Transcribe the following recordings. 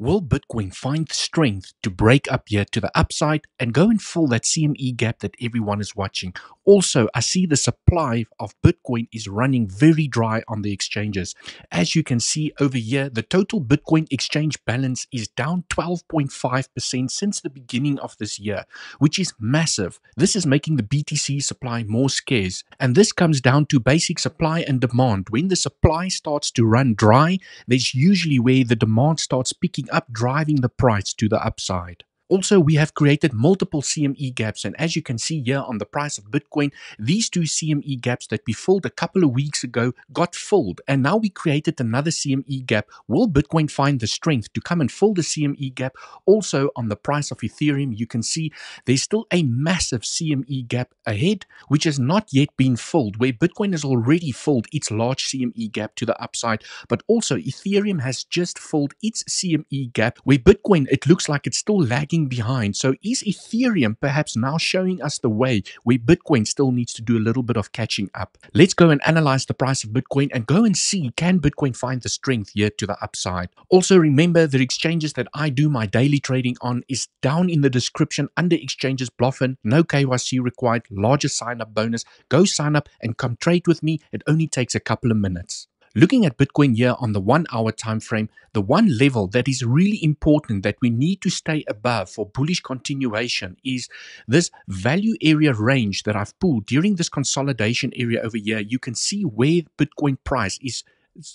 Will Bitcoin find strength to break up here to the upside and go and fill that CME gap that everyone is watching? Also, I see the supply of Bitcoin is running very dry on the exchanges. As you can see over here, the total Bitcoin exchange balance is down 12.5% since the beginning of this year, which is massive. This is making the BTC supply more scarce. And this comes down to basic supply and demand. When the supply starts to run dry, there's usually where the demand starts picking up, driving the price to the upside. Also, we have created multiple CME gaps, and as you can see here on the price of Bitcoin, these two CME gaps that we filled a couple of weeks ago got filled, and now we created another CME gap. Will Bitcoin find the strength to come and fill the CME gap? Also, on the price of Ethereum, you can see there's still a massive CME gap ahead, which has not yet been filled, where Bitcoin has already filled its large CME gap to the upside, but also Ethereum has just filled its CME gap, where Bitcoin, it looks like it's still lagging behind. So is Ethereum perhaps now showing us the way where Bitcoin still needs to do a little bit of catching up? Let's go and analyze the price of Bitcoin and go and see, can Bitcoin find the strength here to the upside? Also, remember the exchanges that I do my daily trading on is down in the description under exchanges. Blofin, no KYC required, larger sign up bonus. Go sign up and come trade with me. It only takes a couple of minutes. Looking at Bitcoin here on the 1 hour time frame, the one level that is really important that we need to stay above for bullish continuation is this value area range that I've pulled during this consolidation area over here. You can see where Bitcoin price is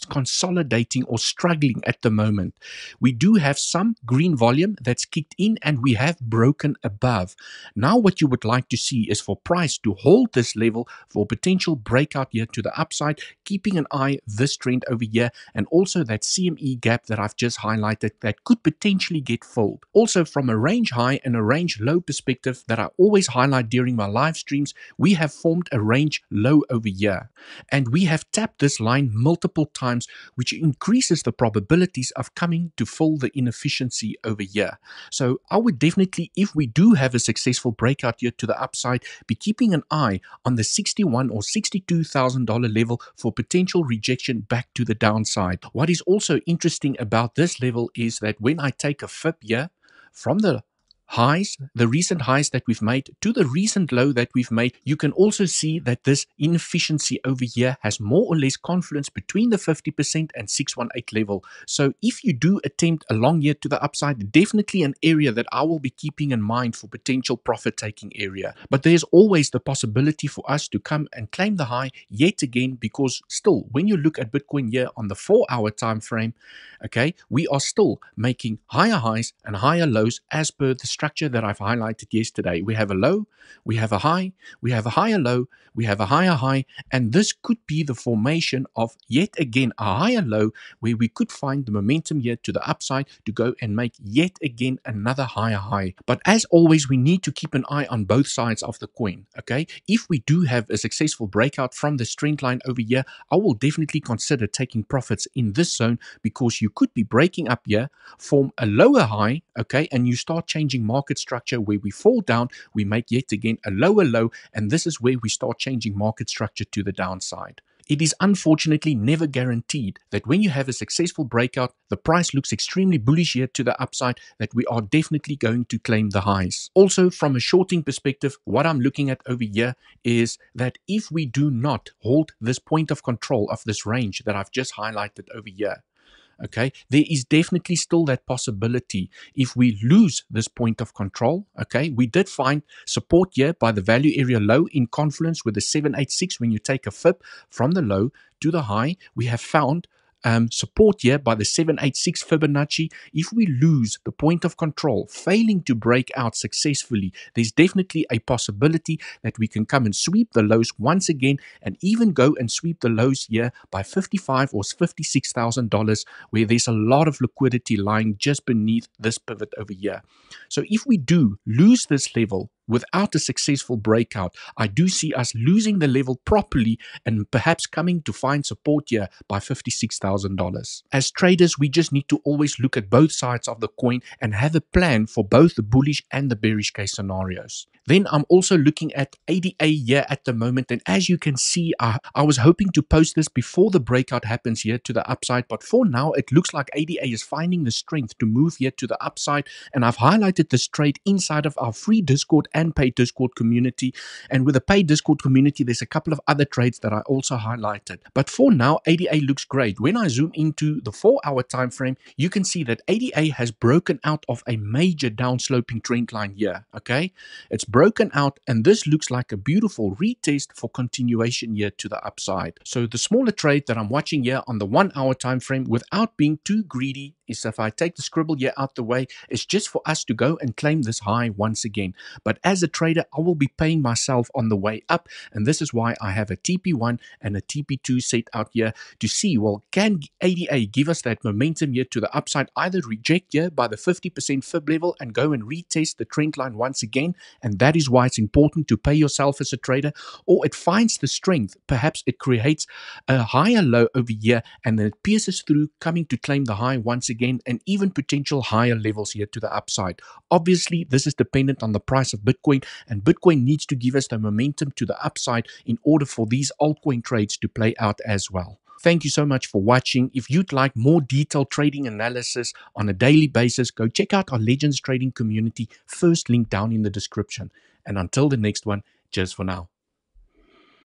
consolidating or struggling at the moment. We do have some green volume that's kicked in and we have broken above. Now what you would like to see is for price to hold this level for potential breakout here to the upside, keeping an eye this trend over here and also that CME gap that I've just highlighted that could potentially get filled. Also, from a range high and a range low perspective that I always highlight during my live streams, we have formed a range low over here and we have tapped this line multiple times, which increases the probabilities of coming to fill the inefficiency over here. So I would definitely, if we do have a successful breakout here to the upside, be keeping an eye on the $61,000 or $62,000 level for potential rejection back to the downside. What is also interesting about this level is that when I take a fib here from the highs, the recent highs that we've made to the recent low that we've made, you can also see that this inefficiency over here has more or less confluence between the 50% and 618 level. So if you do attempt a long here to the upside, definitely an area that I will be keeping in mind for potential profit taking area. But there's always the possibility for us to come and claim the high yet again, because still when you look at Bitcoin here on the 4 hour time frame, okay, we are still making higher highs and higher lows as per the structure that I've highlighted yesterday. We have a low, we have a high, we have a higher low, we have a higher high, and this could be the formation of yet again a higher low where we could find the momentum here to the upside to go and make yet again another higher high. But as always, we need to keep an eye on both sides of the coin, okay? If we do have a successful breakout from this trend line over here, I will definitely consider taking profits in this zone, because you could be breaking up here, form a lower high, okay, and you start changing market structure where we fall down, we make yet again a lower low, and this is where we start changing market structure to the downside. It is unfortunately never guaranteed that when you have a successful breakout, the price looks extremely bullish here to the upside, that we are definitely going to claim the highs. Also, from a shorting perspective, what I'm looking at over here is that if we do not hold this point of control of this range that I've just highlighted over here, okay, there is definitely still that possibility if we lose this point of control. Okay, we did find support here by the value area low in confluence with the 786. When you take a fib from the low to the high, we have found support here by the 786 Fibonacci. If we lose the point of control, failing to break out successfully, there's definitely a possibility that we can come and sweep the lows once again, and even go and sweep the lows here by $55,000 or $56,000, where there's a lot of liquidity lying just beneath this pivot over here. So if we do lose this level without a successful breakout, I do see us losing the level properly and perhaps coming to find support here by $56,000. As traders, we just need to always look at both sides of the coin and have a plan for both the bullish and the bearish case scenarios. Then I'm also looking at ADA here at the moment. And as you can see, I was hoping to post this before the breakout happens here to the upside. But for now, it looks like ADA is finding the strength to move here to the upside. And I've highlighted this trade inside of our free Discord and paid Discord community. And with the paid Discord community, there's a couple of other trades that I also highlighted. But for now, ADA looks great. When I zoom into the 4-hour time frame, you can see that ADA has broken out of a major downsloping trend line here. Okay, it's broken out, and this looks like a beautiful retest for continuation here to the upside. So the smaller trade that I'm watching here on the 1-hour time frame, without being too greedy, is if I take the scribble here out the way, it's just for us to go and claim this high once again. But as a trader, I will be paying myself on the way up, and this is why I have a TP1 and a TP2 set out here to see, well, can ADA give us that momentum here to the upside, either reject here by the 50% fib level and go and retest the trend line once again, and that is why it's important to pay yourself as a trader, or it finds the strength, perhaps it creates a higher low over here, and then it pierces through, coming to claim the high once again, and even potential higher levels here to the upside. Obviously, this is dependent on the price of Bitcoin, and Bitcoin needs to give us the momentum to the upside in order for these altcoin trades to play out as well. Thank you so much for watching. If you'd like more detailed trading analysis on a daily basis, go check out our Legends Trading community. First link down in the description. And until the next one, cheers for now.